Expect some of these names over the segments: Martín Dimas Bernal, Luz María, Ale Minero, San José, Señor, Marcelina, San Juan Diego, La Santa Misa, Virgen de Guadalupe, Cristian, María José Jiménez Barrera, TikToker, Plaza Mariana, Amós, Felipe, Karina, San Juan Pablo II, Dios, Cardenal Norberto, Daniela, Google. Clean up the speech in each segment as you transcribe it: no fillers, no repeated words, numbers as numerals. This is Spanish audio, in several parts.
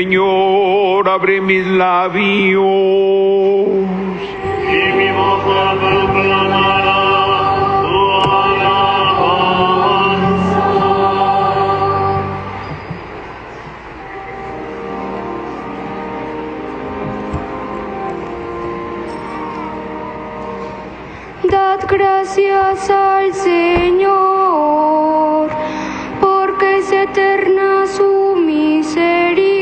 Señor, abre mis labios y mi boca proclamará tu alabanza. Dad gracias al Señor, porque es eterna su misericordia.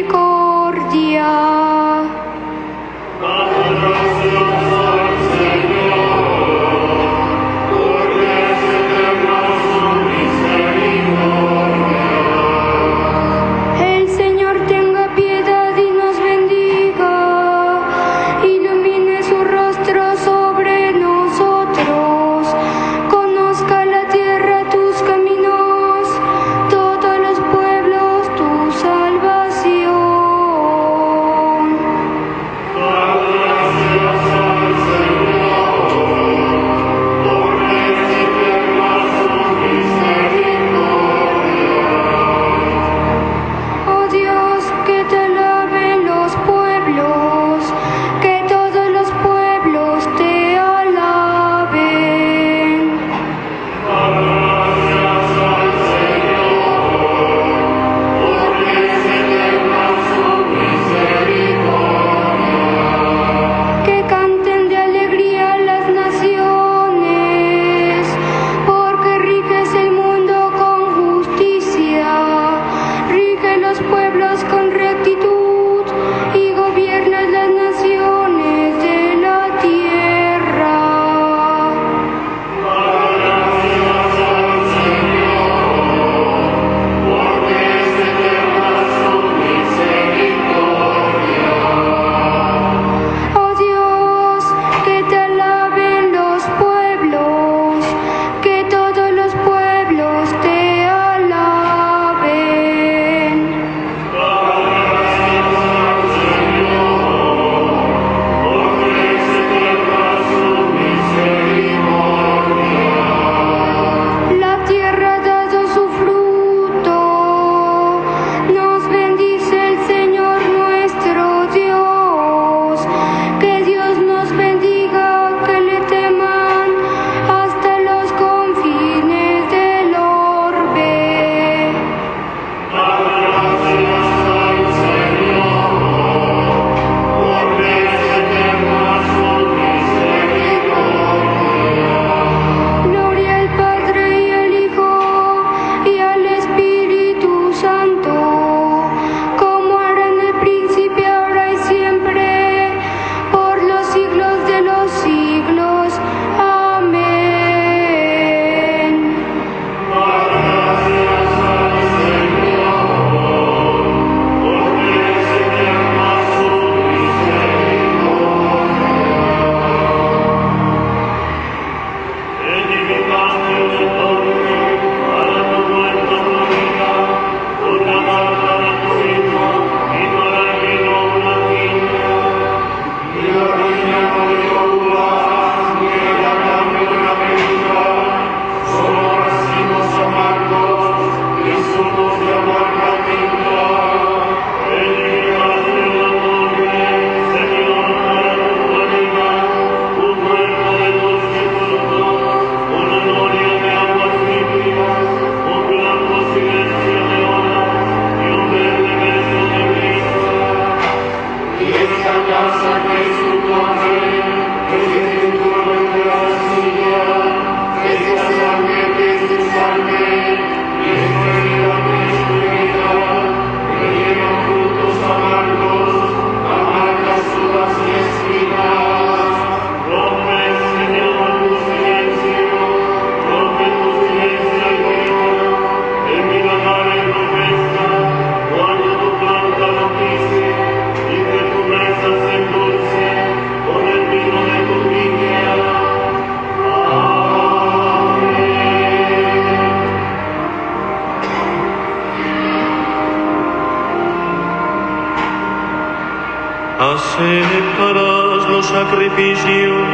Aceptarás los sacrificios,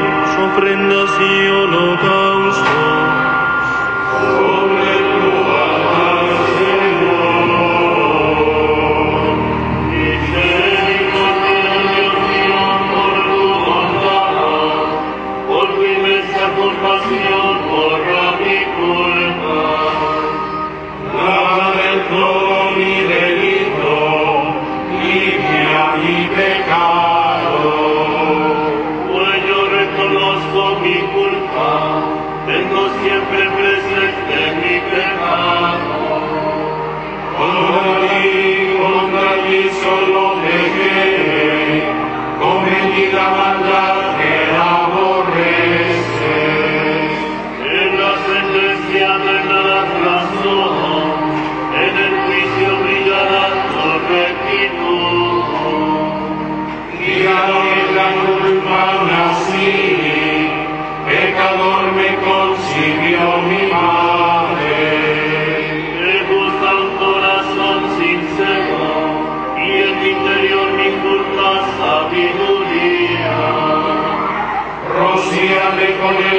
ofrendas y holocaustos sobre tu altar, Señor, y Pruebas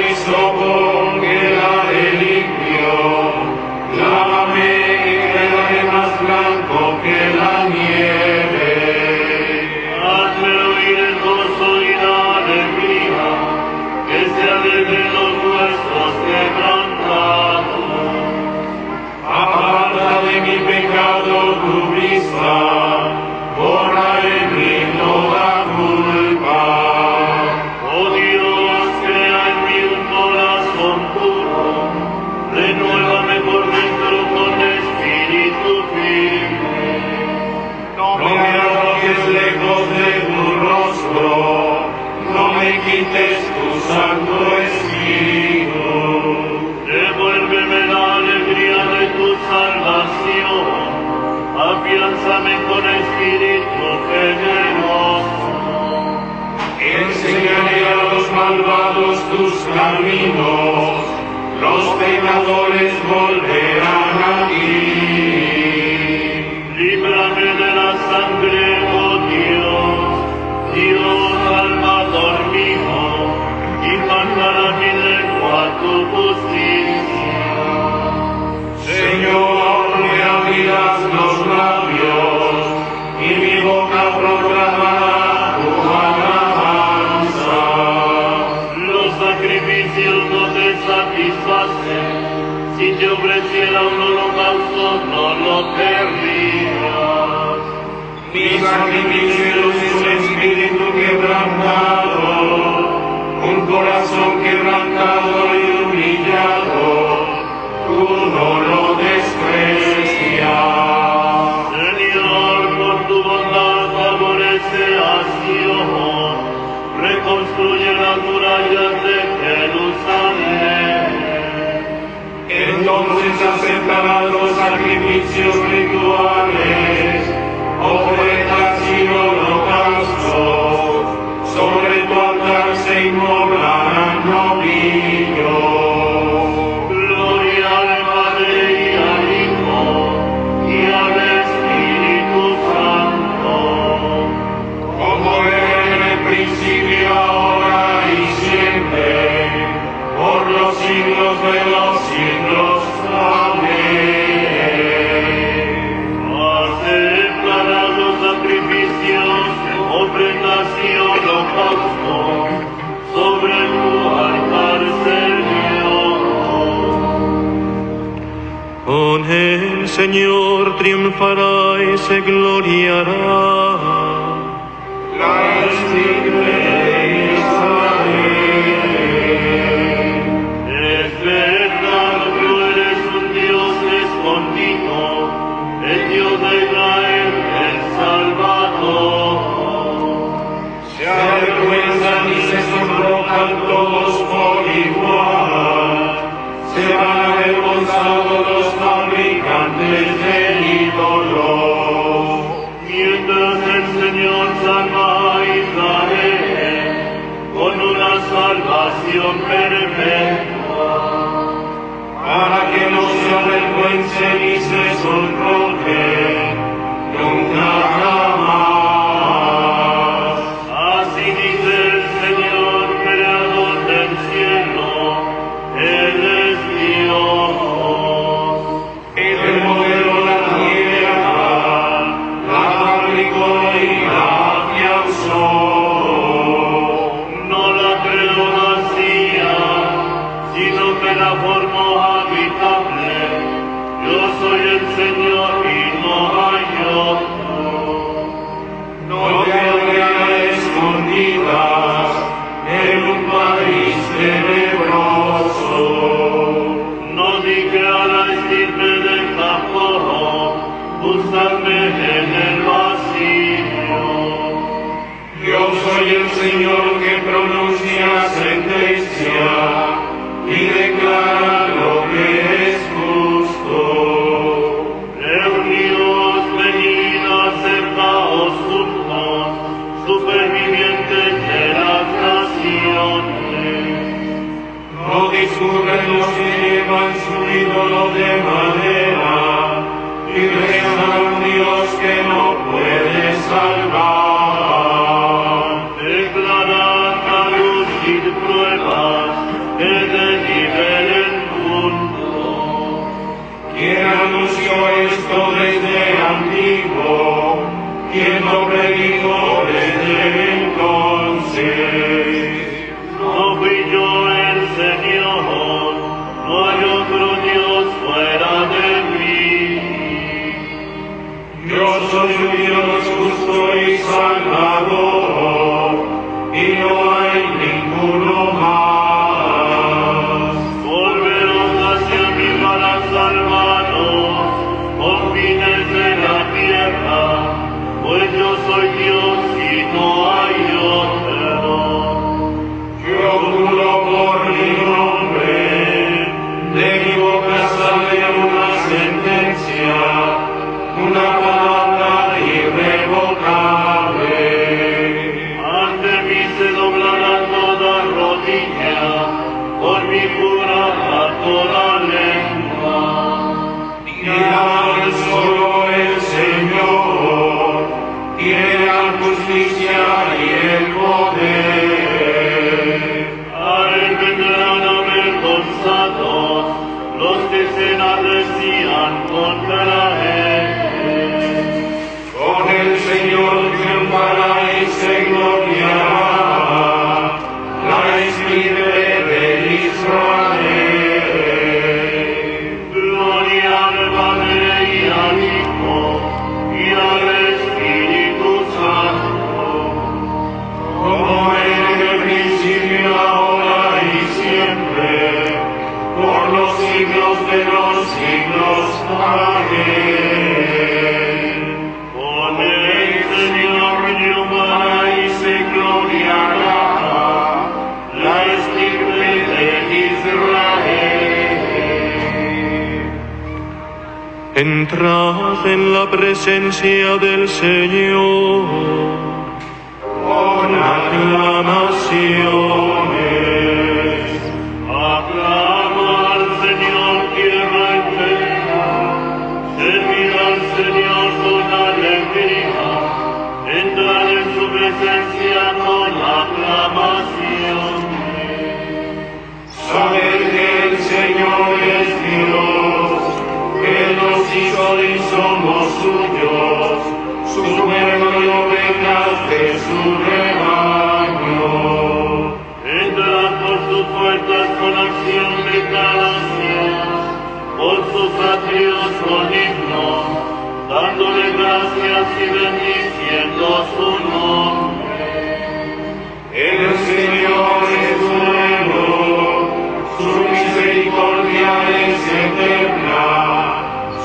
Entrad en la presencia del Señor con aclamaciones. Aclama al Señor tierra entera, servid al Señor con alegría, entrad en su presencia con aclamaciones. Sabed que el Señor es Dios, y somos suyos, su pueblo y ovejas de su rebaño. Entrad por sus puertas con acción de gracias, por sus atrios con himnos, dándole gracias y bendiciendo su nombre. El Señor es bueno, su misericordia es eterna,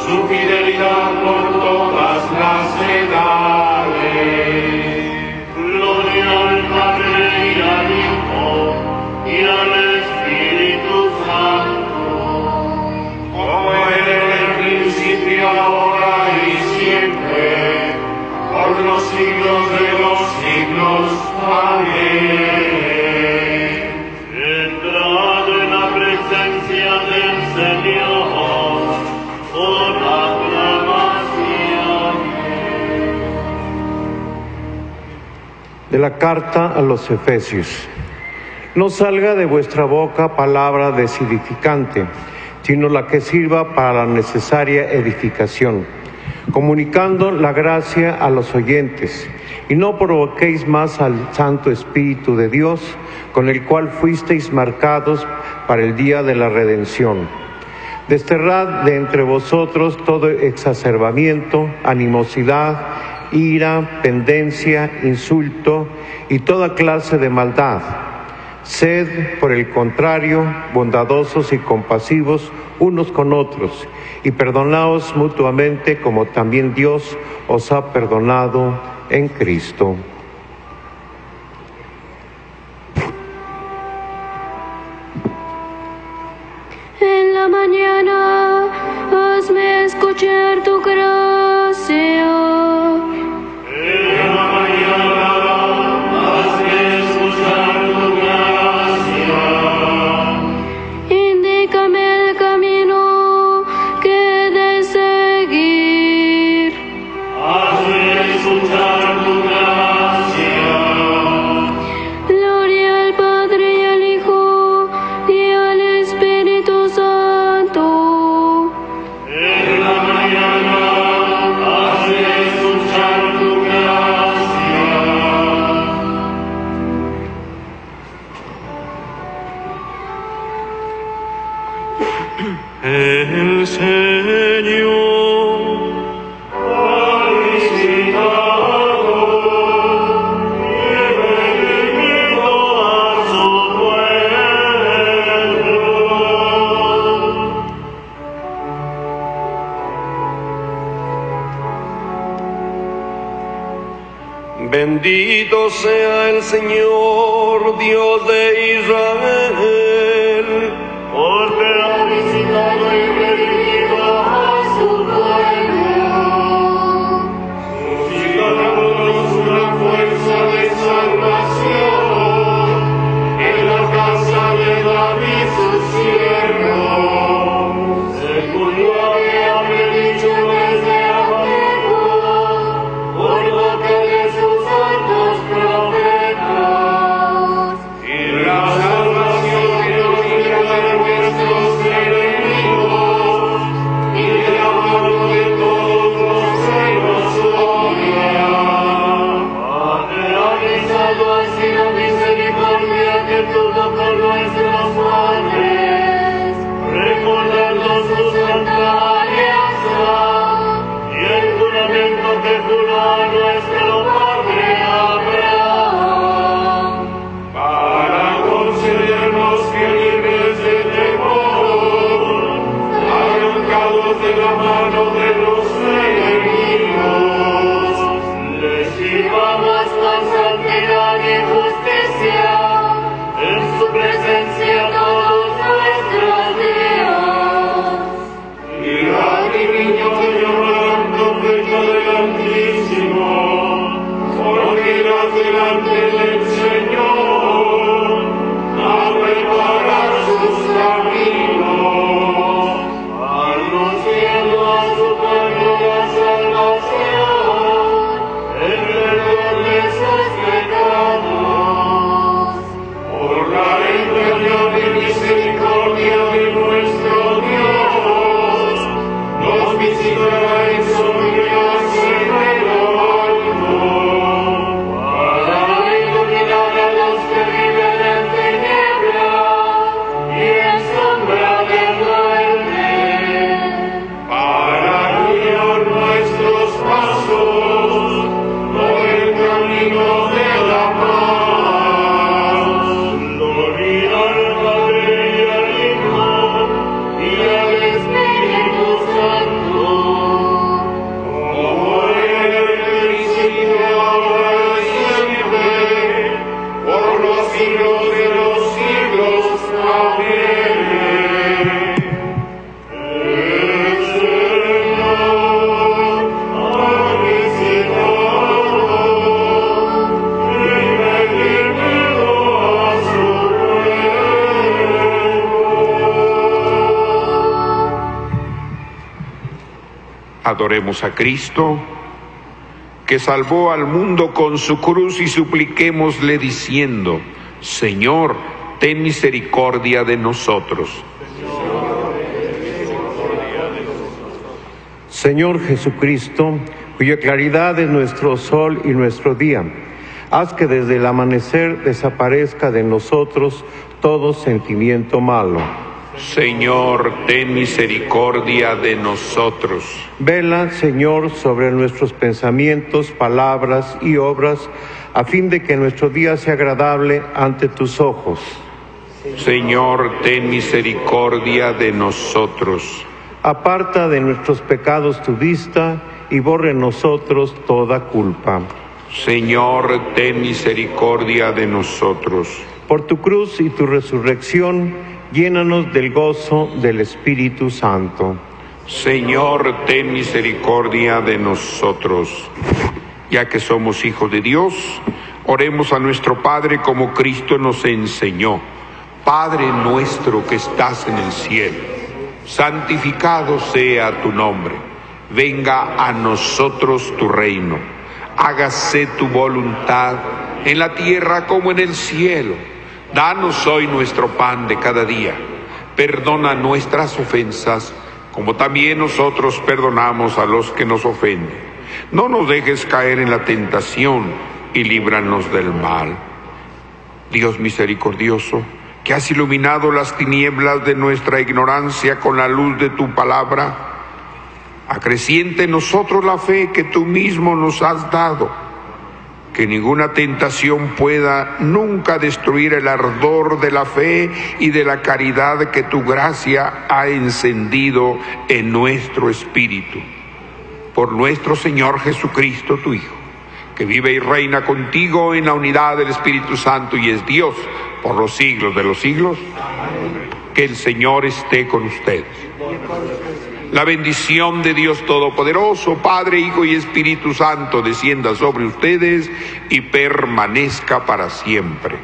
su fidelidad por todas las edades. Gloria al Padre y al Hijo y al Espíritu Santo, como era en el principio, ahora y siempre, por los siglos de los siglos. Amén. Entrad en la presencia del Señor con aclamaciones. De la carta a los Efesios. No salga de vuestra boca palabra desedificante, sino la que sirva para la necesaria edificación, comunicando la gracia a los oyentes, y no provoquéis más al Santo Espíritu de Dios, con el cual fuisteis marcados para el día de la redención. Desterrad de entre vosotros todo exacerbamiento, animosidad, ira, pendencia, insulto y toda clase de maldad. Sed, por el contrario, bondadosos y compasivos unos con otros, y perdonaos mutuamente como también Dios os ha perdonado en Cristo. Mañana, hazme escuchar tu gracia. En la mañana, hazme escuchar tu gracia. Indícame el camino que he de seguir. Hazme escuchar tu gracia. Gloria al Padre y al Hijo y al Espíritu Santo. El Señor ha visitado y redimido a su pueblo. Bendito sea el Señor, Dios de Israel, salvación Adoremos a Cristo, que salvó al mundo con su cruz, y supliquémosle diciendo: Señor, ten misericordia de nosotros. Señor Jesucristo, cuya claridad es nuestro sol y nuestro día, haz que desde el amanecer desaparezca de nosotros todo sentimiento malo. Señor, ten misericordia de nosotros. Vela, Señor, sobre nuestros pensamientos, palabras y obras, a fin de que nuestro día sea agradable ante tus ojos. Señor, ten misericordia de nosotros. Aparta de nuestros pecados tu vista y borra en nosotros toda culpa. Señor, ten misericordia de nosotros. Por tu cruz y tu resurrección, llénanos del gozo del Espíritu Santo. Señor, ten misericordia de nosotros. Ya que somos hijos de Dios, oremos a nuestro Padre como Cristo nos enseñó. Padre nuestro que estás en el cielo, santificado sea tu nombre. Venga a nosotros tu reino. Hágase tu voluntad en la tierra como en el cielo. Danos hoy nuestro pan de cada día. Perdona nuestras ofensas, como también nosotros perdonamos a los que nos ofenden. No nos dejes caer en la tentación y líbranos del mal. Dios misericordioso, que has iluminado las tinieblas de nuestra ignorancia con la luz de tu palabra, acreciente en nosotros la fe que tú mismo nos has dado. Que ninguna tentación pueda nunca destruir el ardor de la fe y de la caridad que tu gracia ha encendido en nuestro espíritu. Por nuestro Señor Jesucristo, tu Hijo, que vive y reina contigo en la unidad del Espíritu Santo y es Dios por los siglos de los siglos. Que el Señor esté con ustedes. La bendición de Dios Todopoderoso, Padre, Hijo y Espíritu Santo, descienda sobre ustedes y permanezca para siempre.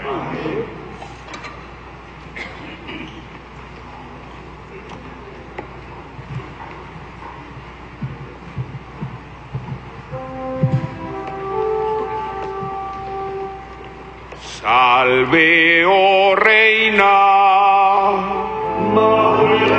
Salve, oh Reina, Madre. Yeah.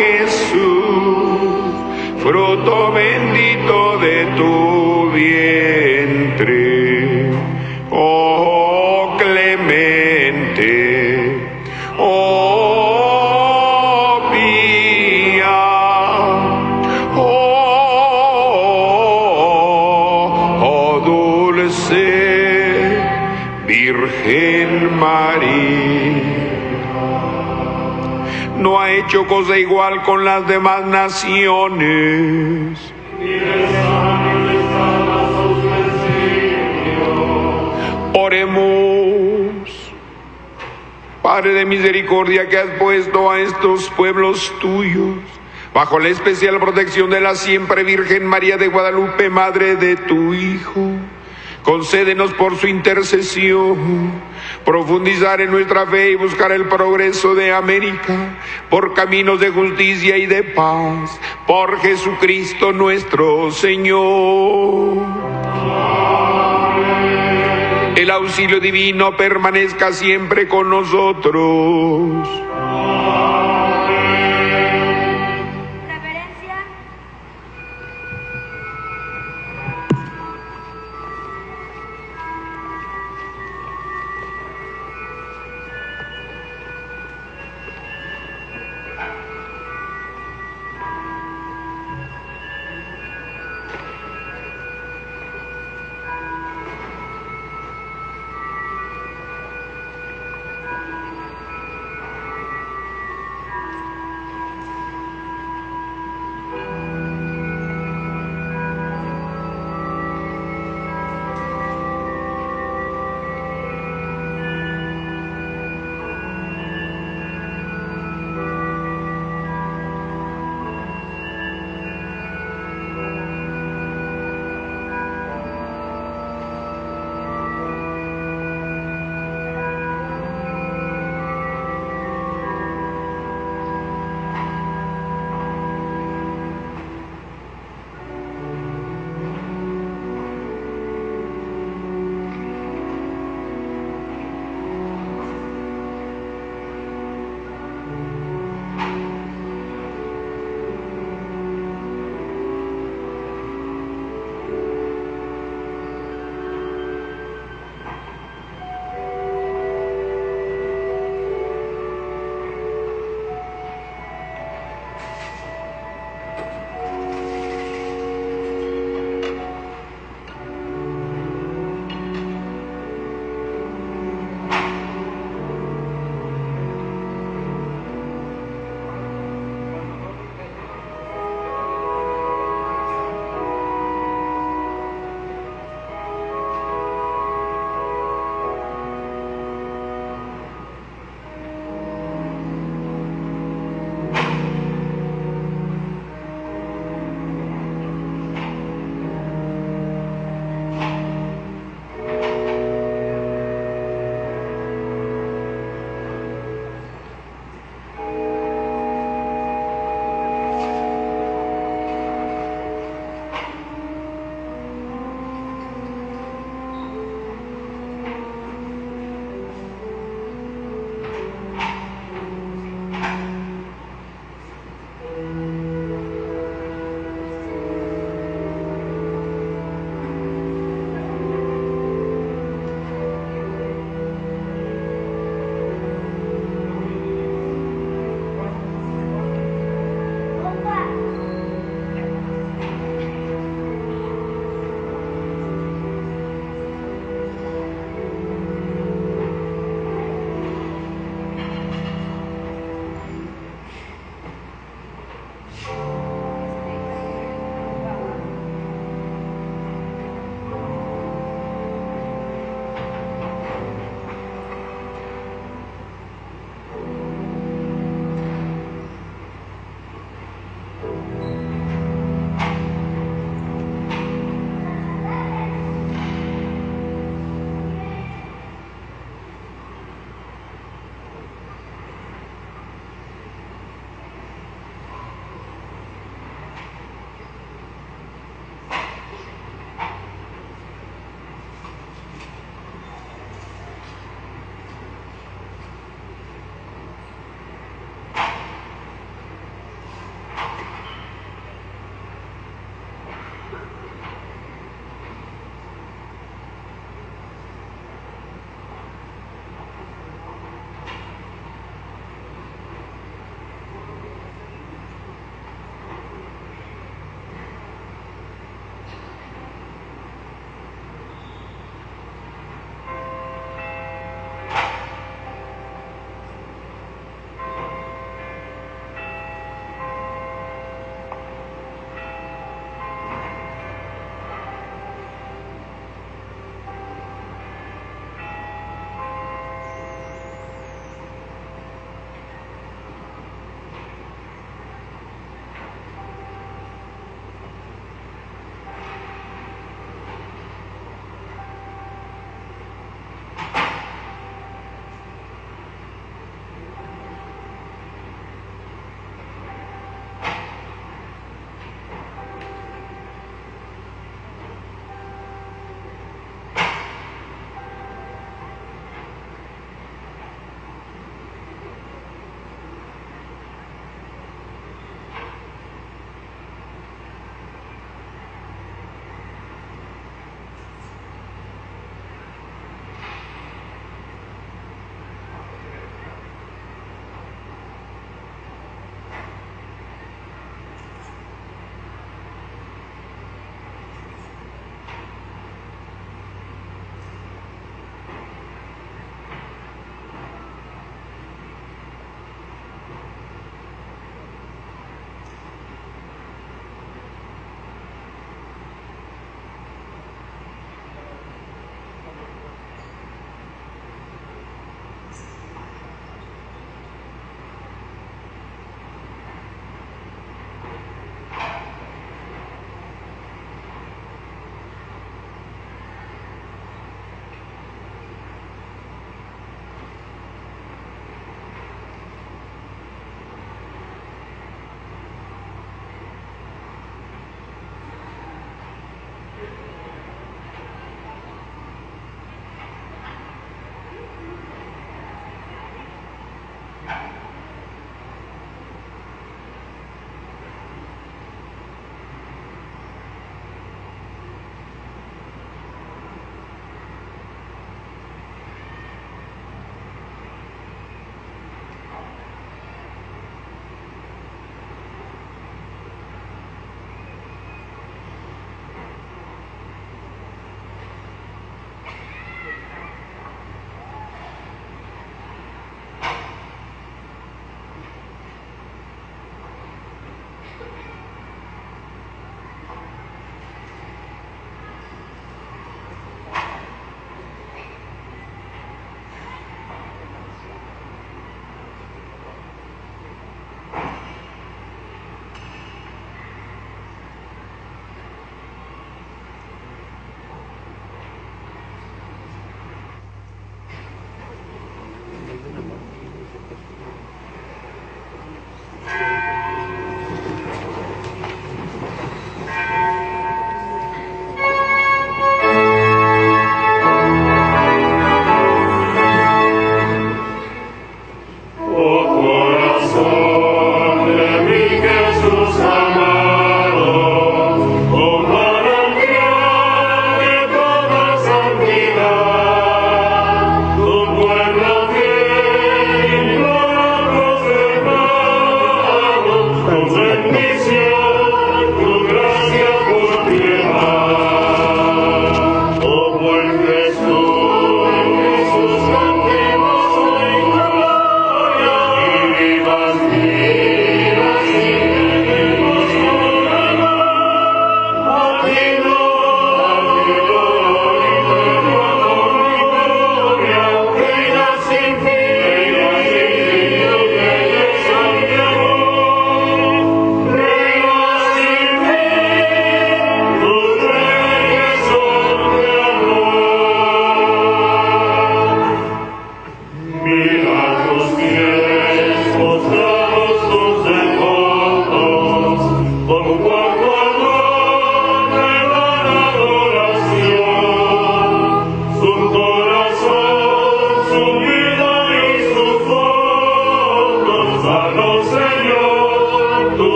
Jesús, fruto bendito de tu vientre. Oh clemente, oh pía, oh dulce Virgen María. No ha hecho cosa igual con las demás naciones. Oremos. Padre de misericordia, que has puesto a estos pueblos tuyos bajo la especial protección de la siempre Virgen María de Guadalupe, madre de tu Hijo, concédenos por su intercesión profundizar en nuestra fe y buscar el progreso de América por caminos de justicia y de paz. Por Jesucristo nuestro Señor. Amén. El auxilio divino permanezca siempre con nosotros. Amén. Reverencia.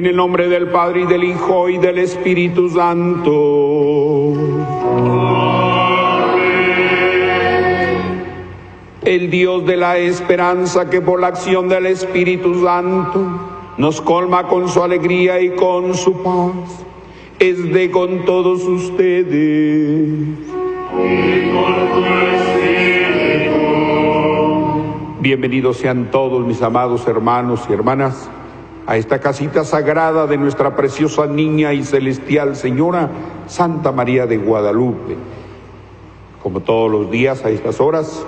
En el nombre del Padre, y del Hijo, y del Espíritu Santo. Amén. El Dios de la esperanza, que por la acción del Espíritu Santo nos colma con su alegría y con su paz, esté con todos ustedes. Y con tu espíritu. Bienvenidos sean todos mis amados hermanos y hermanas a esta casita sagrada de nuestra preciosa niña y celestial Señora Santa María de Guadalupe. Como todos los días a estas horas,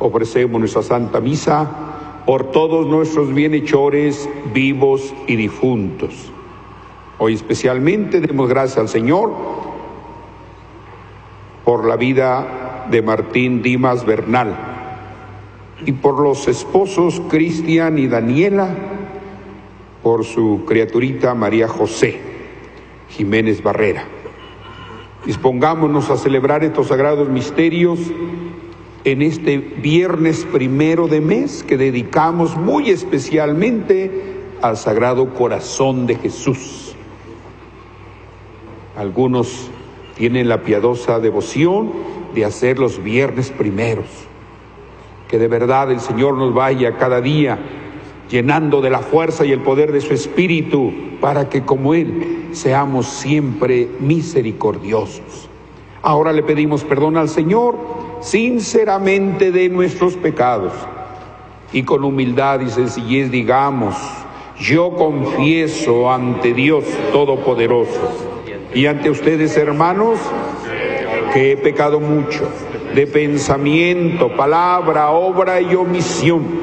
ofrecemos nuestra Santa Misa por todos nuestros bienhechores vivos y difuntos. Hoy especialmente demos gracias al Señor por la vida de Martín Dimas Bernal y por los esposos Cristian y Daniela, por su criaturita María José Jiménez Barrera. Dispongámonos a celebrar estos sagrados misterios en este viernes primero de mes que dedicamos muy especialmente al Sagrado Corazón de Jesús. Algunos tienen la piadosa devoción de hacer los viernes primeros. Que de verdad el Señor nos vaya cada día llenando de la fuerza y el poder de su Espíritu, para que como Él seamos siempre misericordiosos. Ahora le pedimos perdón al Señor sinceramente de nuestros pecados, y con humildad y sencillez digamos: yo confieso ante Dios Todopoderoso y ante ustedes, hermanos, que he pecado mucho de pensamiento, palabra, obra y omisión,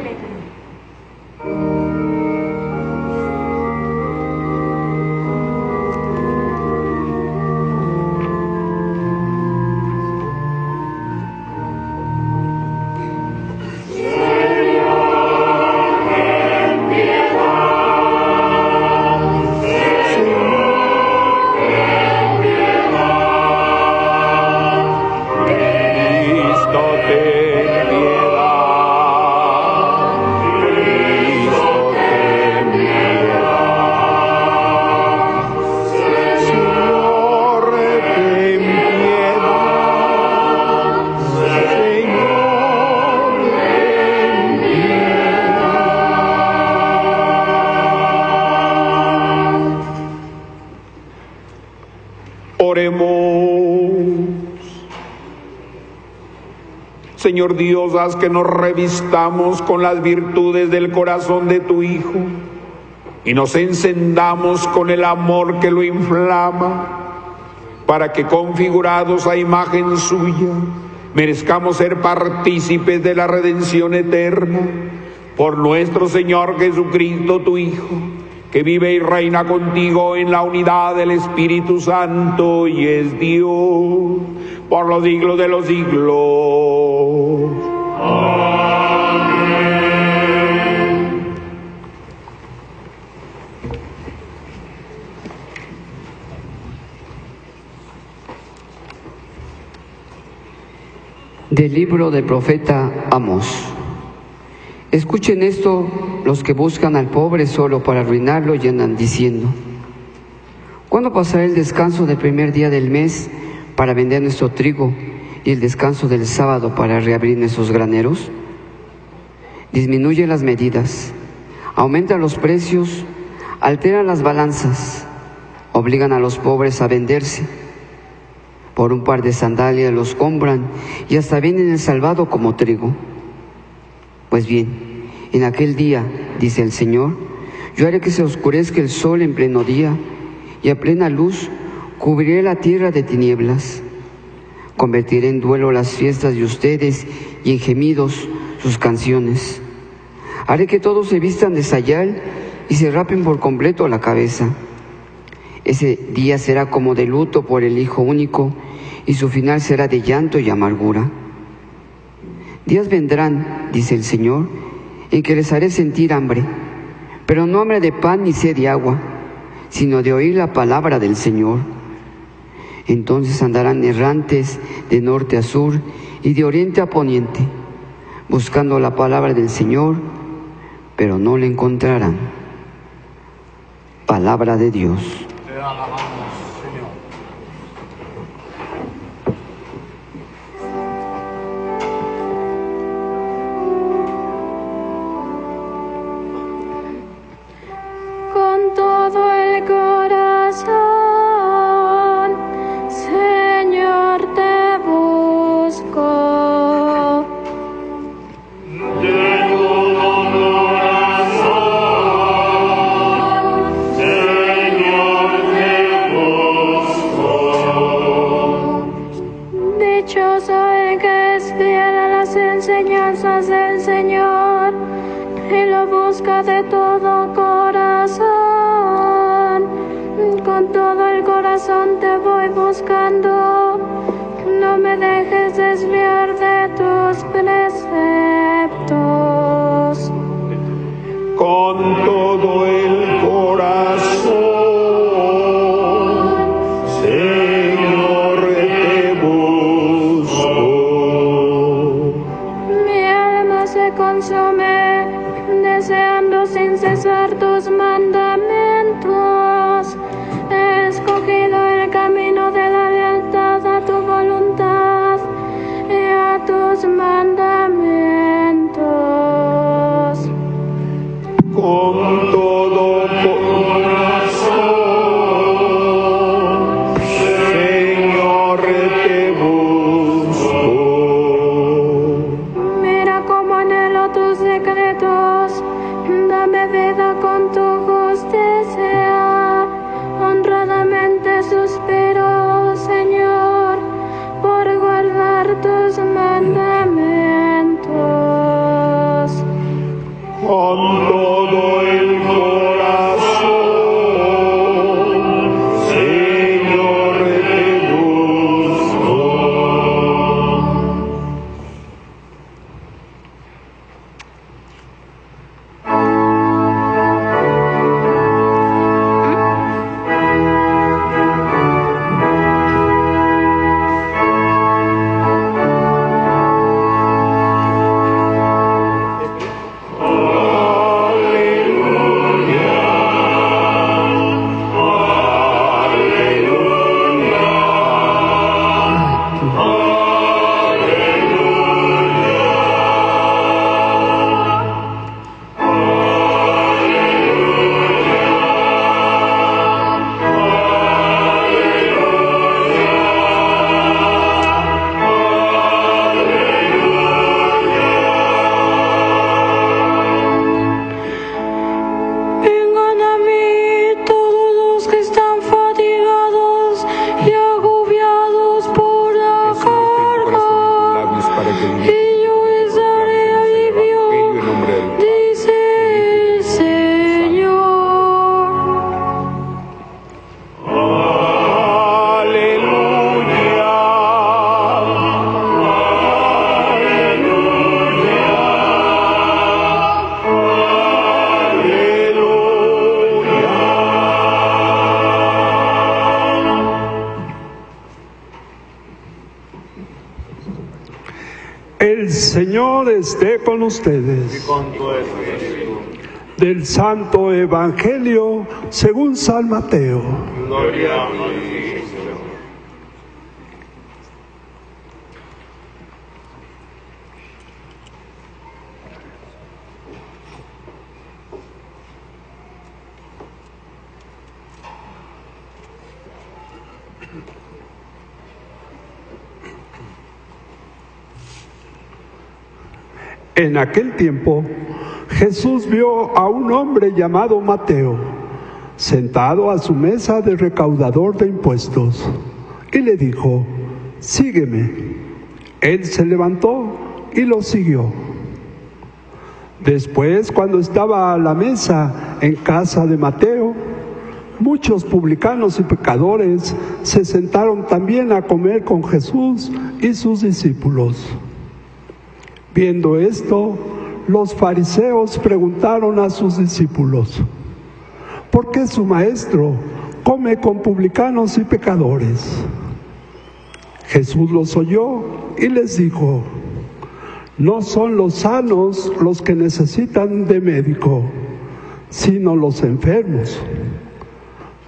Señor Dios, haz que nos revistamos con las virtudes del corazón de tu Hijo y nos encendamos con el amor que lo inflama, para que, configurados a imagen suya, merezcamos ser partícipes de la redención eterna por nuestro Señor Jesucristo, tu Hijo, que vive y reina contigo en la unidad del Espíritu Santo y es Dios por los siglos de los siglos. Amén. Del libro del profeta Amós. Escuchen esto los que buscan al pobre solo para arruinarlo, y andan diciendo: ¿cuándo pasará el descanso del primer día del mes para vender nuestro trigo, y el descanso del sábado para reabrir nuestros graneros? Disminuye las medidas, aumenta los precios, altera las balanzas, obligan a los pobres a venderse. Por un par de sandalias los compran, y hasta venden el salvado como trigo. Pues bien, en aquel día, dice el Señor, yo haré que se oscurezca el sol en pleno día, y a plena luz cubriré la tierra de tinieblas. Convertiré en duelo las fiestas de ustedes, y en gemidos sus canciones. Haré que todos se vistan de sayal y se rapen por completo la cabeza. Ese día será como de luto por el hijo único y su final será de llanto y amargura. Días vendrán, dice el Señor, en que les haré sentir hambre, pero no hambre de pan ni sed de agua, sino de oír la palabra del Señor. Entonces andarán errantes de norte a sur y de oriente a poniente, buscando la palabra del Señor, pero no la encontrarán. Palabra de Dios. Te alabamos, Señor. Con todo el corazón, Señor, te busco. Enseñanzas del Señor, y lo busca de todo corazón. Con todo el corazón te voy buscando, no me dejes desviar de tus preceptos. Con todo el corazón. Deseando sin cesar tus mandamientos, he escogido el camino de la lealtad a tu voluntad y a tus mandamientos. Con todo corazón, Señor, te busco. Mira cómo anhelo tus secretos. Dame vida con tu justicia, honradamente suspiro, Señor, por guardar tus mandamientos. Con todo el corazón, Señor, te busco. Señor esté con ustedes. Del Santo Evangelio según San Mateo. Gloria a ti, Señor. En aquel tiempo, Jesús vio a un hombre llamado Mateo, sentado a su mesa de recaudador de impuestos, y le dijo: sígueme. Él se levantó y lo siguió. Después, cuando estaba a la mesa en casa de Mateo, Muchos publicanos y pecadores se sentaron también a comer con Jesús y sus discípulos. Viendo esto, los fariseos preguntaron a sus discípulos: ¿por qué su maestro come con publicanos y pecadores? Jesús los oyó y les dijo: no son los sanos los que necesitan de médico, sino los enfermos.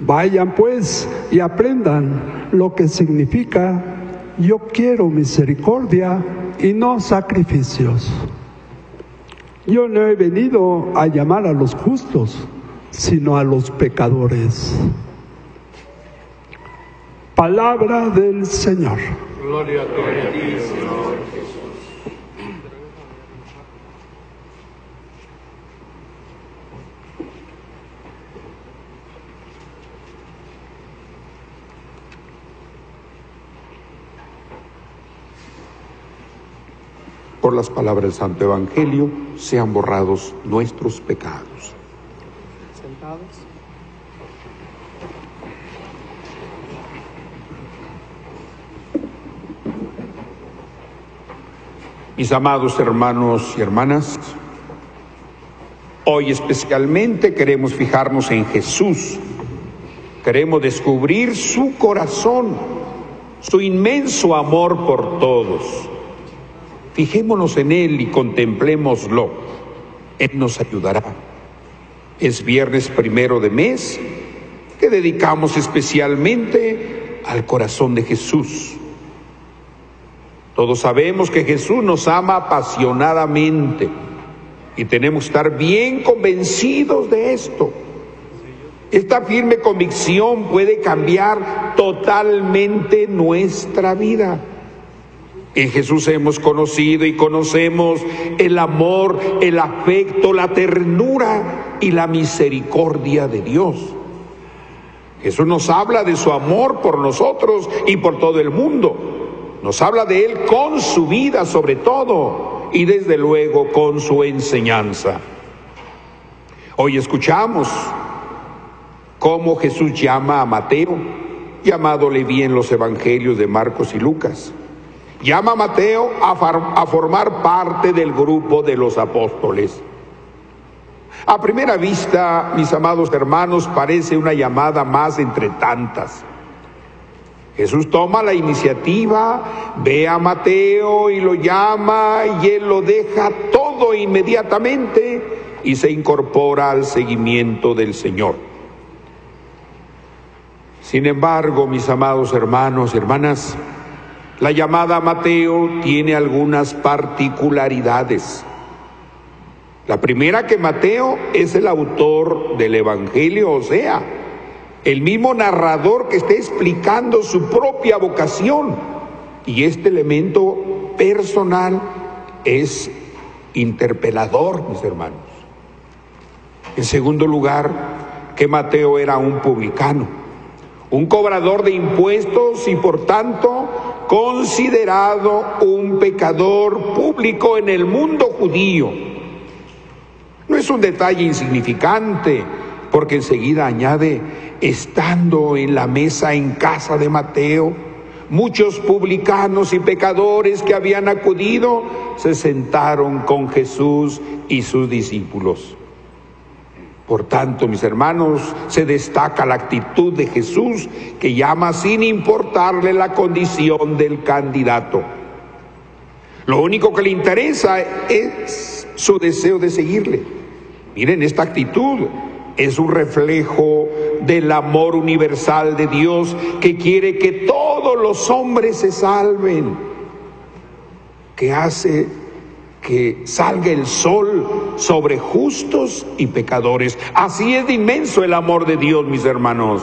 Vayan pues y aprendan lo que significa: yo quiero misericordia y no sacrificios. Yo no he venido a llamar a los justos, sino a los pecadores. Palabra del Señor. Gloria a ti, Señor Jesús. Por las palabras del Santo Evangelio sean borrados nuestros pecados. Sentados. Mis amados hermanos y hermanas, hoy especialmente queremos fijarnos en Jesús. Queremos descubrir su corazón, su inmenso amor por todos. Fijémonos en Él y contemplémoslo. Él nos ayudará. Es viernes primero de mes que dedicamos especialmente al corazón de Jesús. Todos sabemos que Jesús nos ama apasionadamente y tenemos que estar bien convencidos de esto. Esta firme convicción puede cambiar totalmente nuestra vida. En Jesús hemos conocido y conocemos el amor, el afecto, la ternura y la misericordia de Dios. Jesús nos habla de su amor por nosotros y por todo el mundo. Nos habla de Él con su vida sobre todo y desde luego con su enseñanza. Hoy escuchamos cómo Jesús llama a Mateo, llamado Leví en los evangelios de Marcos y Lucas. Llama a Mateo a formar parte del grupo de los apóstoles. A primera vista, mis amados hermanos, parece una llamada más entre tantas. Jesús toma la iniciativa, ve a Mateo y lo llama, y él lo deja todo inmediatamente y se incorpora al seguimiento del Señor. Sin embargo, mis amados hermanos y hermanas, la llamada a Mateo tiene algunas particularidades. La primera, que Mateo es el autor del Evangelio, o sea, el mismo narrador que está explicando su propia vocación. Y este elemento personal es interpelador, mis hermanos. En segundo lugar, que Mateo era un publicano, un cobrador de impuestos y por tanto considerado un pecador público en el mundo judío. No es un detalle insignificante, porque enseguida añade: estando en la mesa en casa de Mateo, muchos publicanos y pecadores que habían acudido se sentaron con Jesús y sus discípulos. Por tanto, mis hermanos, se destaca la actitud de Jesús, que llama sin importarle la condición del candidato. Lo único que le interesa es su deseo de seguirle. Miren, esta actitud es un reflejo del amor universal de Dios, que quiere que todos los hombres se salven, que hace que salga el sol sobre justos y pecadores. Así es de inmenso el amor de Dios, mis hermanos.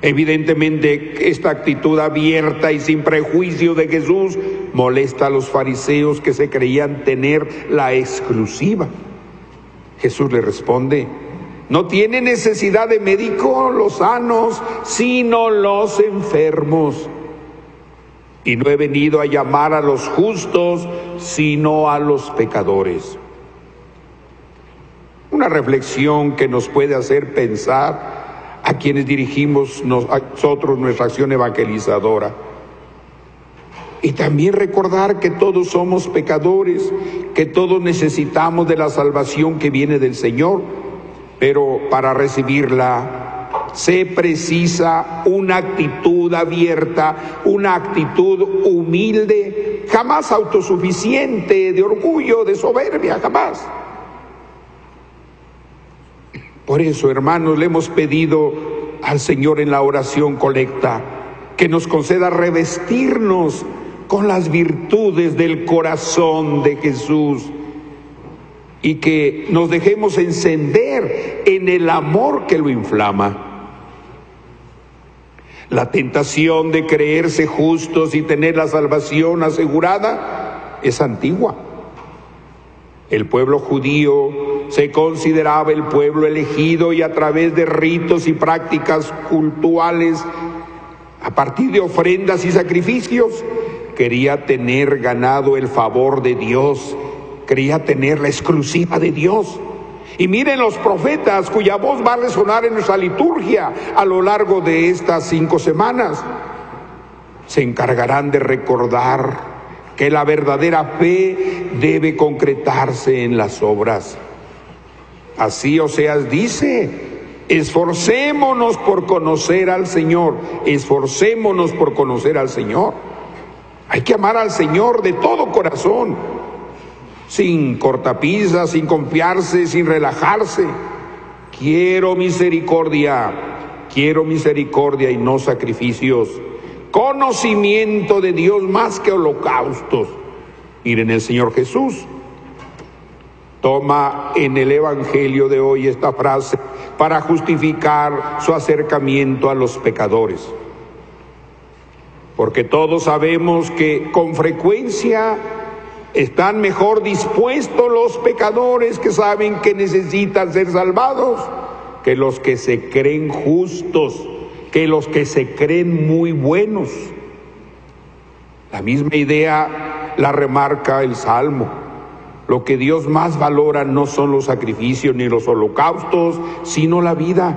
Evidentemente, esta actitud abierta y sin prejuicio de Jesús molesta a los fariseos, que se creían tener la exclusiva. Jesús le responde: no tiene necesidad de médico los sanos, sino los enfermos. Y no he venido a llamar a los justos, sino a los pecadores. Una reflexión que nos puede hacer pensar a quienes dirigimos nosotros nuestra acción evangelizadora. Y también recordar que todos somos pecadores, que todos necesitamos de la salvación que viene del Señor, pero para recibirla se precisa una actitud abierta, una actitud humilde, jamás autosuficiente, de orgullo, de soberbia, jamás. Por eso, hermanos, le hemos pedido al Señor en la oración colecta que nos conceda revestirnos con las virtudes del corazón de Jesús y que nos dejemos encender en el amor que lo inflama. La tentación de creerse justos y tener la salvación asegurada es antigua. El pueblo judío se consideraba el pueblo elegido y a través de ritos y prácticas cultuales, a partir de ofrendas y sacrificios, quería tener ganado el favor de Dios, quería tener la exclusiva de Dios. Y miren los profetas cuya voz va a resonar en nuestra liturgia a lo largo de estas 5 semanas. Se encargarán de recordar que la verdadera fe debe concretarse en las obras. Así Oseas dice: esforcémonos por conocer al Señor, esforcémonos por conocer al Señor. Hay que amar al Señor de todo corazón, sin cortapisas, sin confiarse, sin relajarse. Quiero misericordia y no sacrificios. Conocimiento de Dios más que holocaustos. Miren, el Señor Jesús toma en el Evangelio de hoy esta frase para justificar su acercamiento a los pecadores. Porque todos sabemos que con frecuencia están mejor dispuestos los pecadores que saben que necesitan ser salvados que los que se creen justos, que los que se creen muy buenos. La misma idea la remarca el Salmo. Lo que Dios más valora no son los sacrificios ni los holocaustos, sino la vida.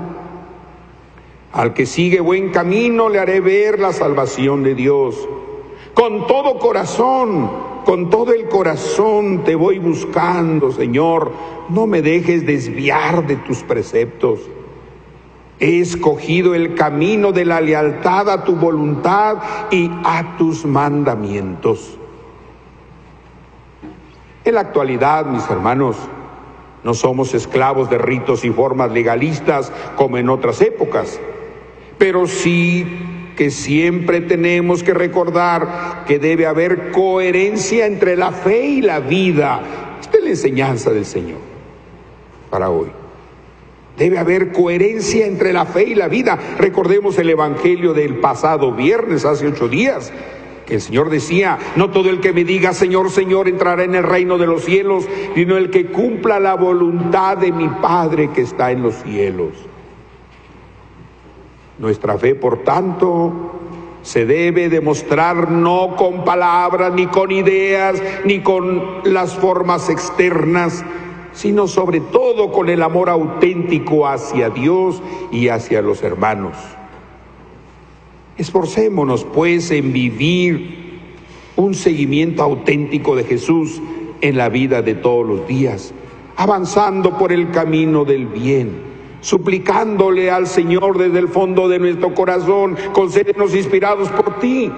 Al que sigue buen camino le haré ver la salvación de Dios. Con todo corazón, con todo el corazón te voy buscando, Señor. No me dejes desviar de tus preceptos. He escogido el camino de la lealtad a tu voluntad y a tus mandamientos. En la actualidad, mis hermanos, no somos esclavos de ritos y formas legalistas como en otras épocas. Pero sí que siempre tenemos que recordar que debe haber coherencia entre la fe y la vida. Esta es la enseñanza del Señor para hoy. Debe haber coherencia entre la fe y la vida. Recordemos el Evangelio del pasado viernes, hace 8 días, que el Señor decía: no todo el que me diga Señor, Señor, entrará en el reino de los cielos, sino el que cumpla la voluntad de mi Padre que está en los cielos. Nuestra fe, por tanto, se debe demostrar no con palabras, ni con ideas, ni con las formas externas, sino sobre todo con el amor auténtico hacia Dios y hacia los hermanos. Esforcémonos, pues, en vivir un seguimiento auténtico de Jesús en la vida de todos los días, avanzando por el camino del bien, suplicándole al Señor desde el fondo de nuestro corazón: concédenos, inspirados por ti,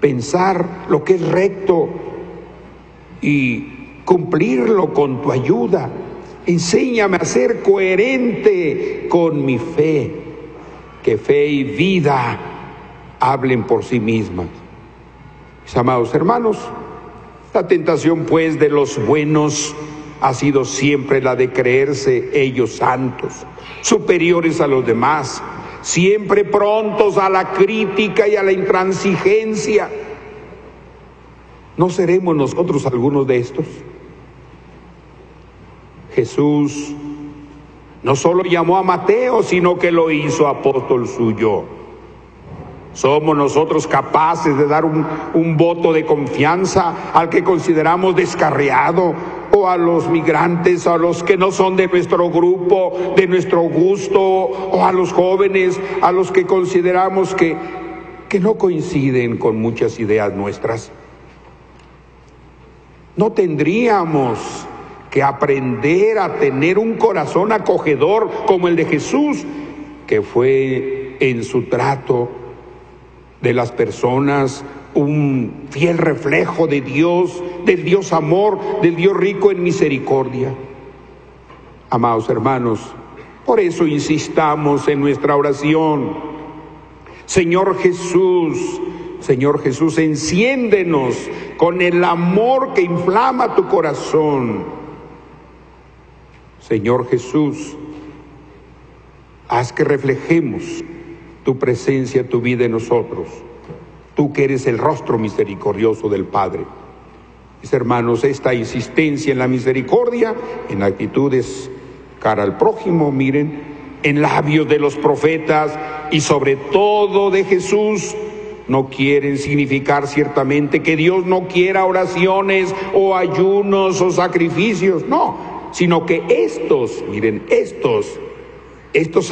pensar lo que es recto y cumplirlo con tu ayuda. Enséñame a ser coherente con mi fe, que fe y vida hablen por sí mismas. Mis amados hermanos, la tentación, pues, de los buenos ha sido siempre la de creerse ellos santos, superiores a los demás, siempre prontos a la crítica y a la intransigencia. ¿No seremos nosotros algunos de estos? Jesús no solo llamó a Mateo, sino que lo hizo apóstol suyo. ¿Somos nosotros capaces de dar un voto de confianza al que consideramos descarriado o a los migrantes, a los que no son de nuestro grupo, de nuestro gusto, o a los jóvenes, a los que consideramos que no coinciden con muchas ideas nuestras. No tendríamos que aprender a tener un corazón acogedor como el de Jesús, que fue en su trato de las personas un fiel reflejo de Dios, del Dios amor, del Dios rico en misericordia. Amados hermanos, por eso insistamos en nuestra oración. Señor Jesús, enciéndenos con el amor que inflama tu corazón. Señor Jesús, haz que reflejemos tu presencia, tu vida en nosotros. Tú que eres el rostro misericordioso del Padre. Mis hermanos, esta insistencia en la misericordia, en actitudes cara al prójimo, miren, en labios de los profetas y sobre todo de Jesús, no quieren significar ciertamente que Dios no quiera oraciones o ayunos o sacrificios, no, sino que estos, miren, estos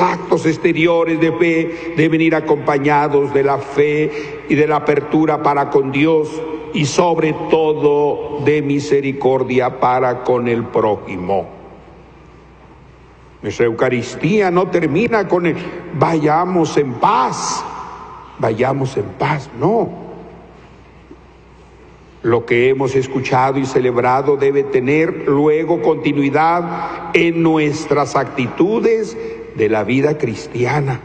actos exteriores de fe deben ir acompañados de la fe y de la apertura para con Dios y sobre todo de misericordia para con el prójimo. Nuestra Eucaristía no termina con el vayamos en paz, no. Lo que hemos escuchado y celebrado debe tener luego continuidad en nuestras actitudes de la vida cristiana.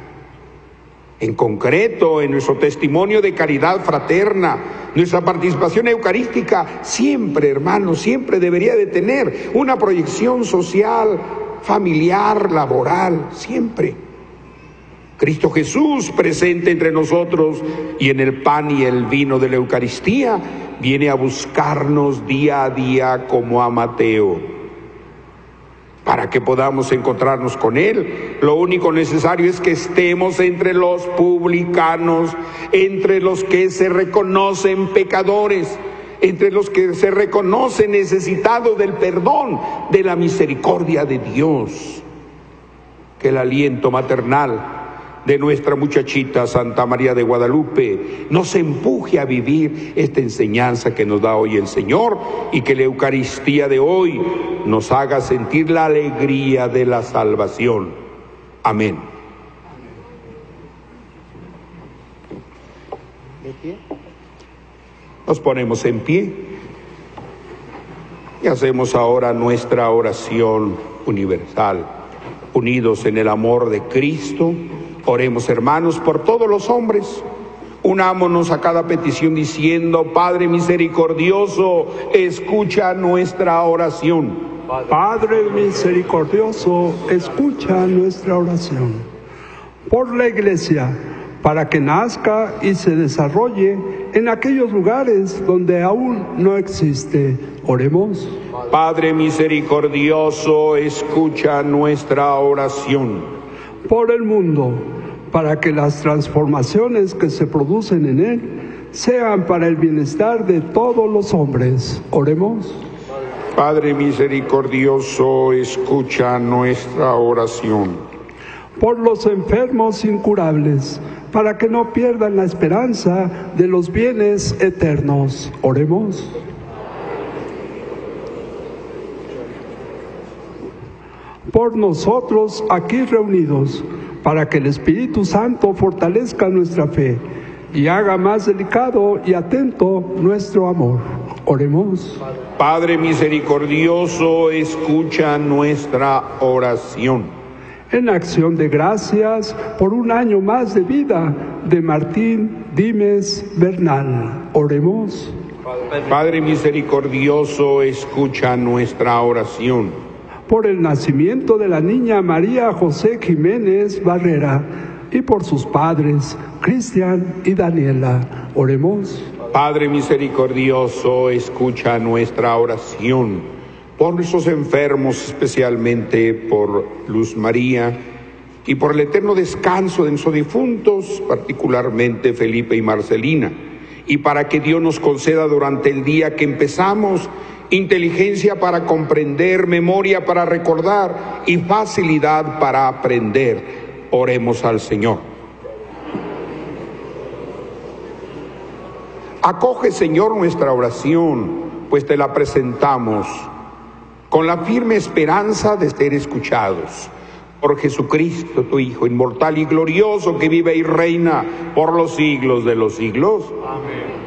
En concreto, en nuestro testimonio de caridad fraterna, nuestra participación eucarística siempre, hermanos, siempre debería de tener una proyección social, familiar, laboral, siempre. Cristo Jesús presente entre nosotros y en el pan y el vino de la Eucaristía viene a buscarnos día a día como a Mateo. Para que podamos encontrarnos con Él, lo único necesario es que estemos entre los publicanos, entre los que se reconocen pecadores, entre los que se reconocen necesitados del perdón, de la misericordia de Dios. Que el aliento maternal de nuestra muchachita Santa María de Guadalupe nos empuje a vivir esta enseñanza que nos da hoy el Señor y que la Eucaristía de hoy nos haga sentir la alegría de la salvación. Amén. Nos ponemos en pie y hacemos ahora nuestra oración universal, unidos en el amor de Cristo. Oremos, hermanos, por todos los hombres. Unámonos a cada petición diciendo: Padre misericordioso, escucha nuestra oración. Padre misericordioso, escucha nuestra oración. Por la Iglesia, para que nazca y se desarrolle en aquellos lugares donde aún no existe. Oremos. Padre misericordioso, escucha nuestra oración. Por el mundo, para que las transformaciones que se producen en él sean para el bienestar de todos los hombres. Oremos. Padre misericordioso, escucha nuestra oración. Por los enfermos incurables, para que no pierdan la esperanza de los bienes eternos. Oremos. Por nosotros aquí reunidos, para que el Espíritu Santo fortalezca nuestra fe y haga más delicado y atento nuestro amor. Oremos. Padre misericordioso, escucha nuestra oración. En acción de gracias por un año más de vida de Martín Dimas Bernal. Oremos. Padre misericordioso, escucha nuestra oración. Por el nacimiento de la niña María José Jiménez Barrera y por sus padres, Cristian y Daniela. Oremos. Padre misericordioso, escucha nuestra oración. Por nuestros enfermos, especialmente por Luz María, y por el eterno descanso de nuestros difuntos, particularmente Felipe y Marcelina. Y para que Dios nos conceda durante el día que empezamos inteligencia para comprender, memoria para recordar y facilidad para aprender. Oremos al Señor. Acoge, Señor, nuestra oración, pues te la presentamos con la firme esperanza de ser escuchados. Por Jesucristo, tu Hijo, inmortal y glorioso, que vive y reina por los siglos de los siglos. Amén.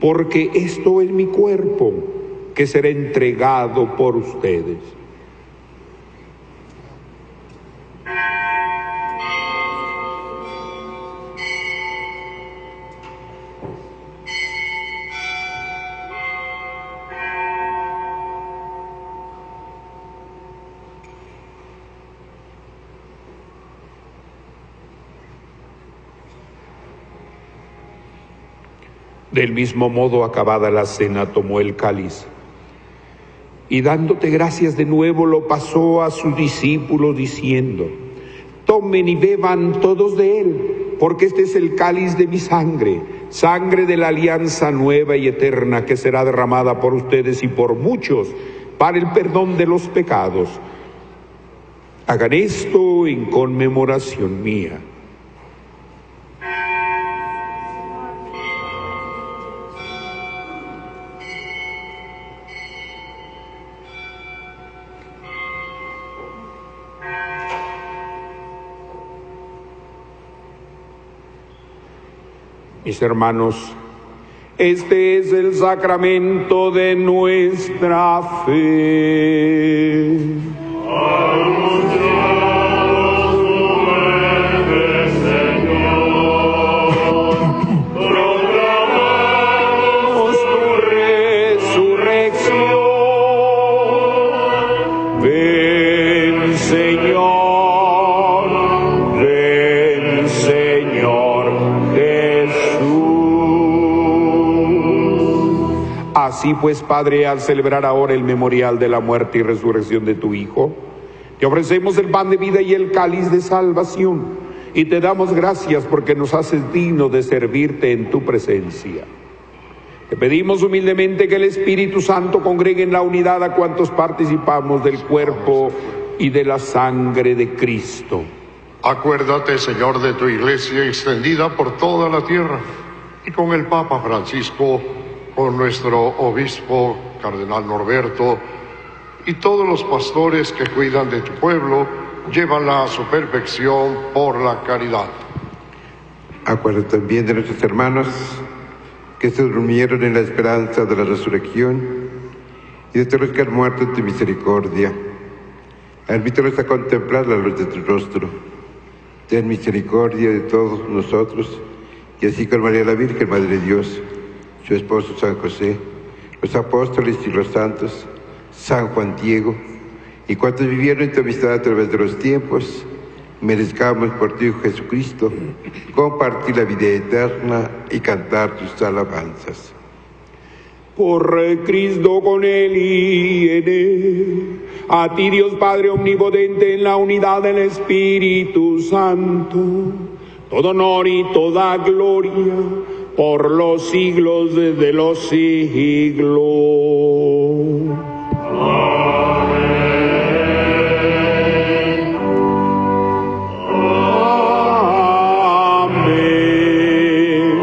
porque esto es mi cuerpo, que será entregado por ustedes. Del mismo modo, acabada la cena, tomó el cáliz y, dándote gracias de nuevo, lo pasó a sus discípulos diciendo: tomen y beban todos de él, porque este es el cáliz de mi sangre, sangre de la alianza nueva y eterna, que será derramada por ustedes y por muchos para el perdón de los pecados. Hagan esto en conmemoración mía. Mis hermanos, este es el sacramento de nuestra fe. Anunciamos tu muerte, Señor. Proclamamos tu resurrección. Ven, Señor. Así pues, Padre, al celebrar ahora el memorial de la muerte y resurrección de tu Hijo, te ofrecemos el pan de vida y el cáliz de salvación, y te damos gracias porque nos haces dignos de servirte en tu presencia. Te pedimos humildemente que el Espíritu Santo congregue en la unidad a cuantos participamos del cuerpo y de la sangre de Cristo. Acuérdate, Señor, de tu Iglesia extendida por toda la tierra, y con el Papa Francisco, con nuestro Obispo, Cardenal Norberto, y todos los pastores que cuidan de tu pueblo, llévala a su perfección por la caridad. Acuérdate también de nuestros hermanos que se durmieron en la esperanza de la resurrección, y de todos los que han muerto en tu misericordia. Admítelos a contemplar la luz de tu rostro. Ten misericordia de todos nosotros, y así con María la Virgen, Madre de Dios, su esposo San José, los apóstoles y los santos, San Juan Diego, y cuantos vivieron en tu amistad a través de los tiempos, merezcamos por ti, Jesucristo, compartir la vida eterna y cantar tus alabanzas. Por Cristo, con él y en él, a ti Dios Padre omnipotente, en la unidad del Espíritu Santo, todo honor y toda gloria, por los siglos de los siglos. Amén. Amén.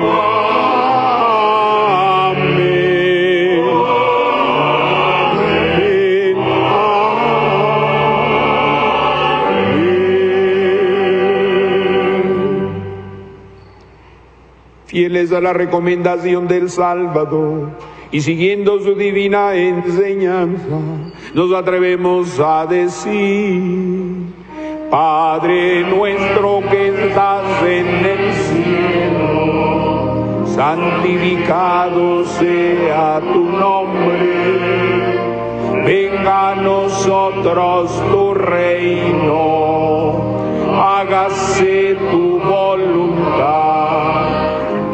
Amén. Amén. Amén. Fieles a la recomendación del Salvador, y siguiendo su divina enseñanza, nos atrevemos a decir: Padre nuestro que estás en el cielo, santificado sea tu nombre. Venga a nosotros tu reino, hágase tu voluntad,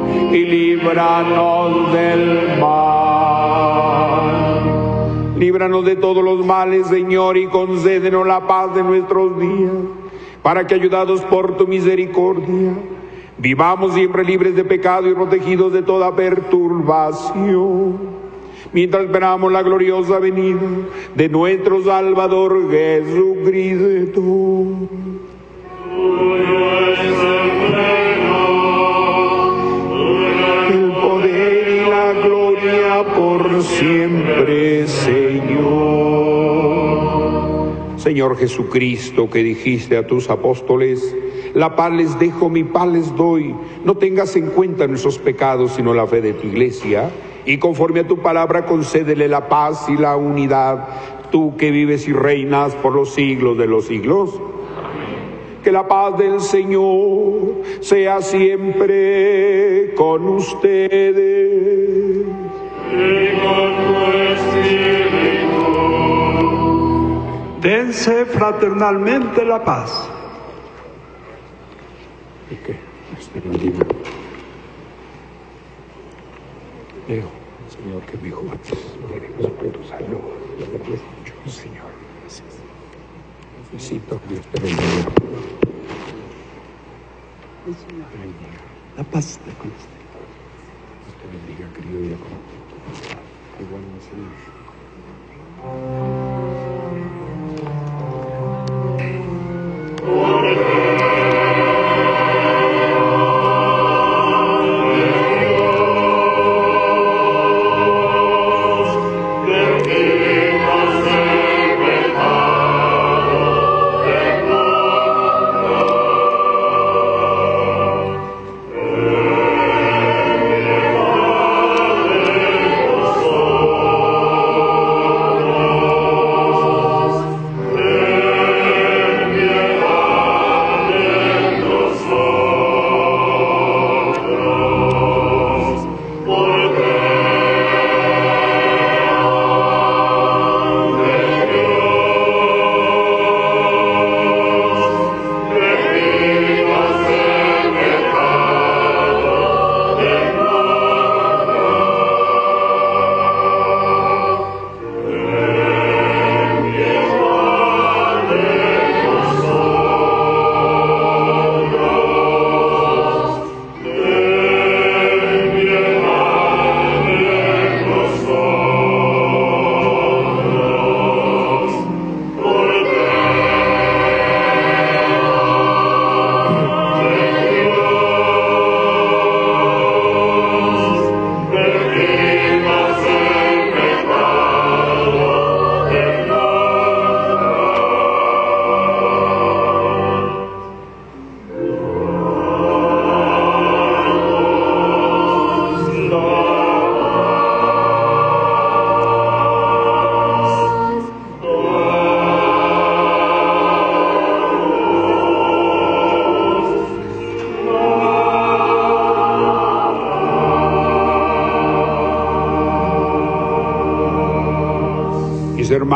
y líbranos del mal. Líbranos de todos los males, Señor, y concédenos la paz de nuestros días, para que, ayudados por tu misericordia, vivamos siempre libres de pecado y protegidos de toda perturbación, mientras esperamos la gloriosa venida de nuestro Salvador Jesucristo. Por siempre, Señor. Señor Jesucristo, que dijiste a tus apóstoles: la paz les dejo, mi paz les doy. No tengas en cuenta nuestros pecados, sino la fe de tu Iglesia, y conforme a tu palabra concédele la paz y la unidad, tú que vives y reinas por los siglos de los siglos. Amén. Que la paz del Señor sea siempre con ustedes. Dense fraternalmente la paz. Okay. Leo, Señor, que me dijo antes, queremos por salud. Yo, Señor, gracias. Necesito que Dios te bendiga. La paz de Cristo. Dios te bendiga, querido Dios.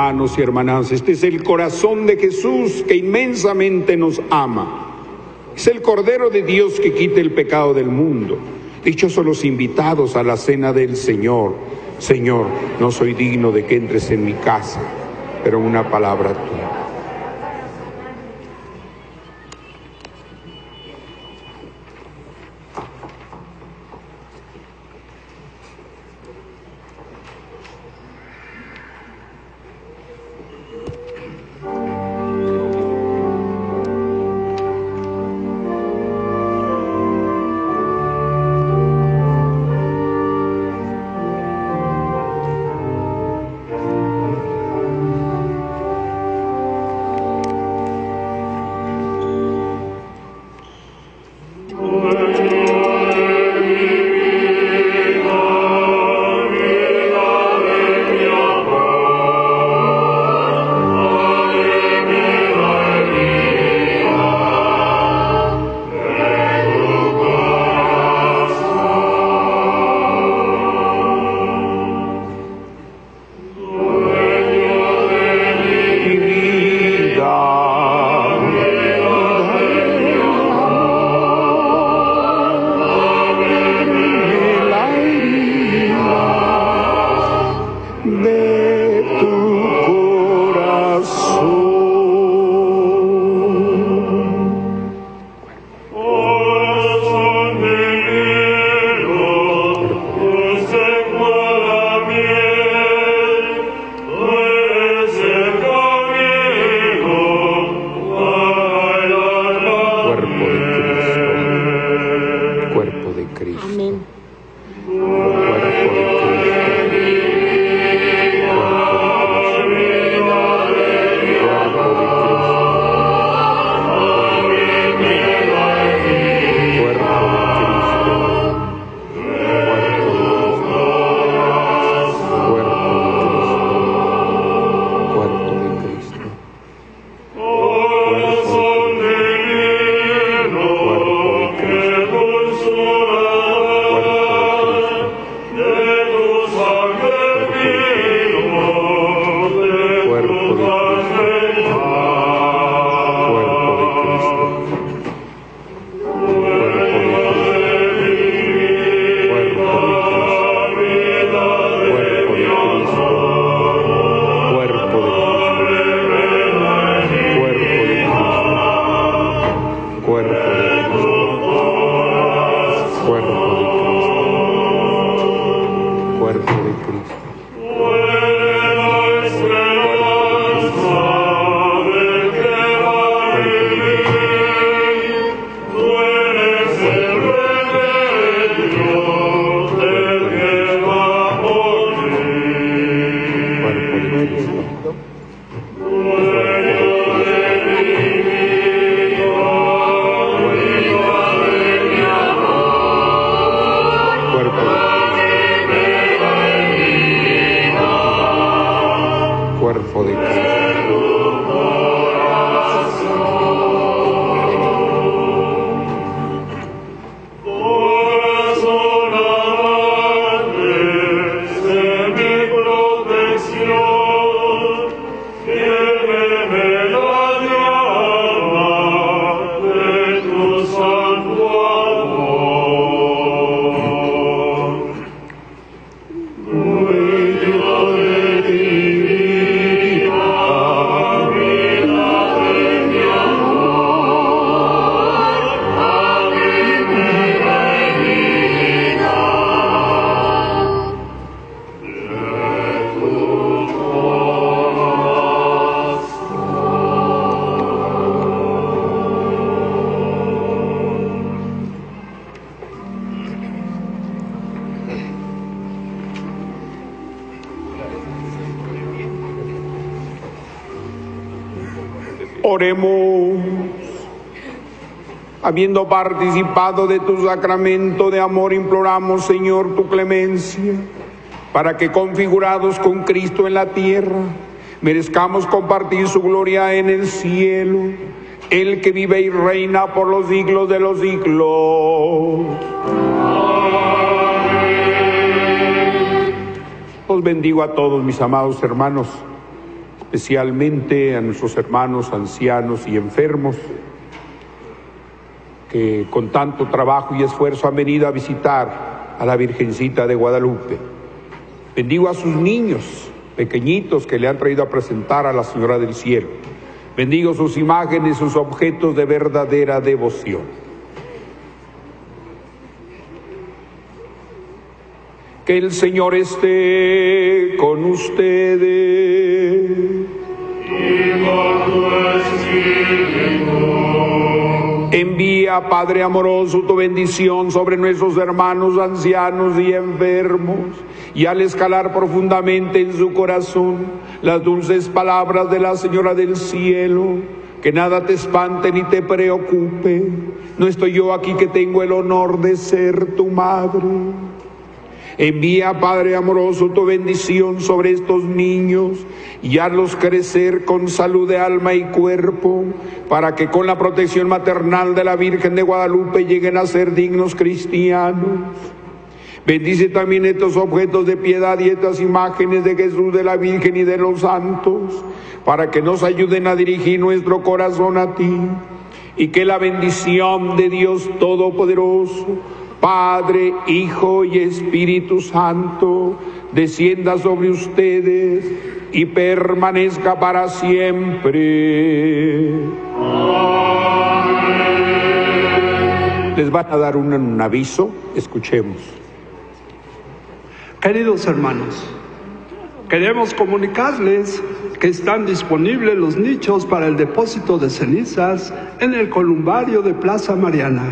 hermanos y hermanas, este es el corazón de Jesús que inmensamente nos ama. Es el Cordero de Dios que quita el pecado del mundo. Dichosos los invitados a la cena del Señor. Señor, no soy digno de que entres en mi casa, pero una palabra tuya. Oremos, habiendo participado de tu sacramento de amor, imploramos, Señor, tu clemencia, para que configurados con Cristo en la tierra, merezcamos compartir su gloria en el cielo, el que vive y reina por los siglos de los siglos. Amén. Os bendigo a todos, mis amados hermanos. especialmente a nuestros hermanos ancianos y enfermos, que con tanto trabajo y esfuerzo han venido a visitar a la Virgencita de Guadalupe. Bendigo a sus niños pequeñitos que le han traído a presentar a la Señora del Cielo. Bendigo sus imágenes, sus objetos de verdadera devoción. Que el Señor esté con ustedes. Y con tu espíritu. Envía, Padre amoroso, tu bendición sobre nuestros hermanos ancianos y enfermos, y al escalar profundamente en su corazón las dulces palabras de la Señora del Cielo, que nada te espante ni te preocupe. No estoy yo aquí que tengo el honor de ser tu madre. Envía, Padre amoroso, tu bendición sobre estos niños y hazlos crecer con salud de alma y cuerpo, para que con la protección maternal de la Virgen de Guadalupe lleguen a ser dignos cristianos. Bendice también estos objetos de piedad y estas imágenes de Jesús, de la Virgen y de los santos, para que nos ayuden a dirigir nuestro corazón a ti, y que la bendición de Dios Todopoderoso, Padre, Hijo y Espíritu Santo, descienda sobre ustedes y permanezca para siempre. Amén. Les van a dar un aviso, escuchemos. Queridos hermanos, queremos comunicarles que están disponibles los nichos para el depósito de cenizas en el columbario de Plaza Mariana,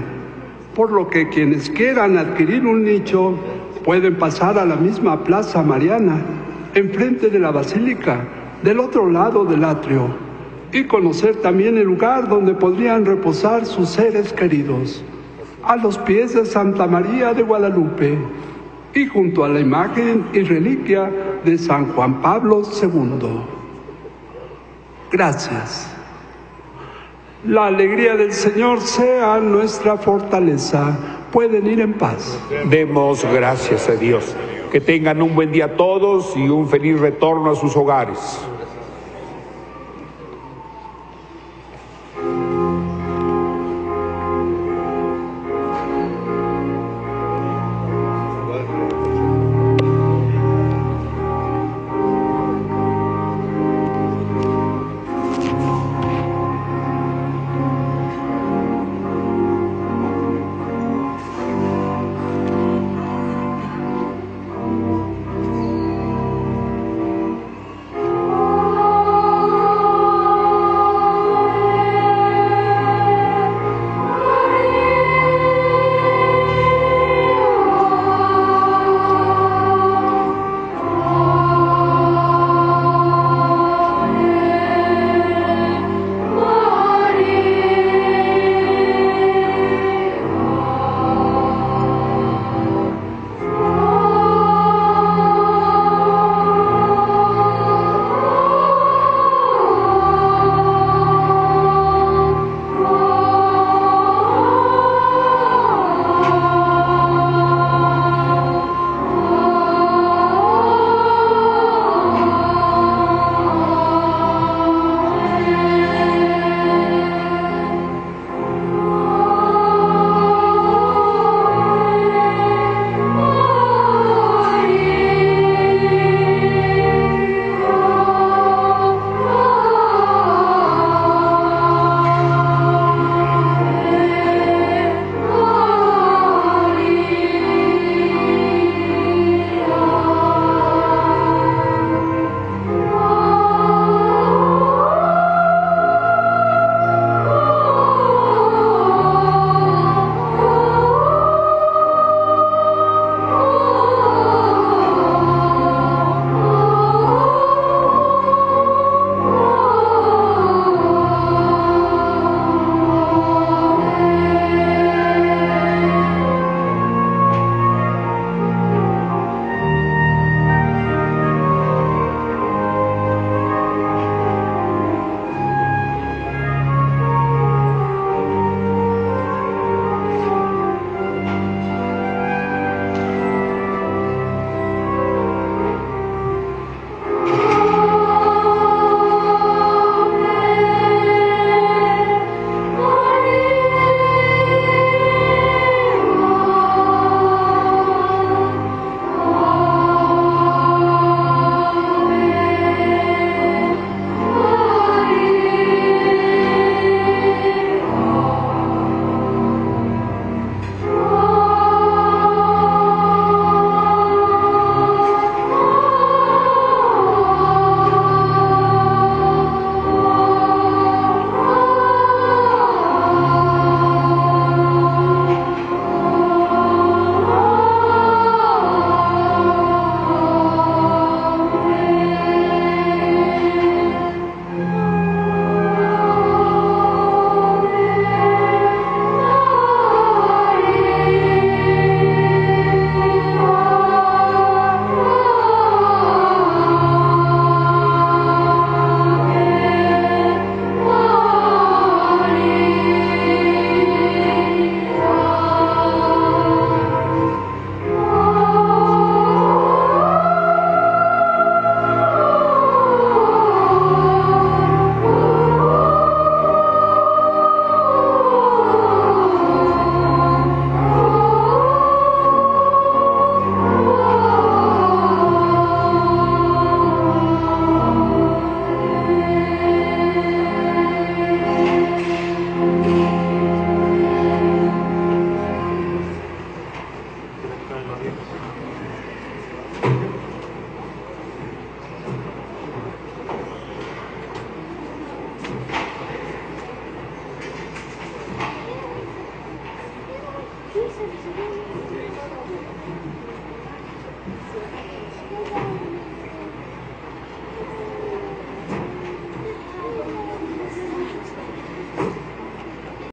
por lo que quienes quieran adquirir un nicho pueden pasar a la misma Plaza Mariana, enfrente de la Basílica, del otro lado del atrio, y conocer también el lugar donde podrían reposar sus seres queridos, a los pies de Santa María de Guadalupe, y junto a la imagen y reliquia de San Juan Pablo II. Gracias. La alegría del Señor sea nuestra fortaleza. Pueden ir en paz. Demos gracias a Dios. Que tengan un buen día todos y un feliz retorno a sus hogares.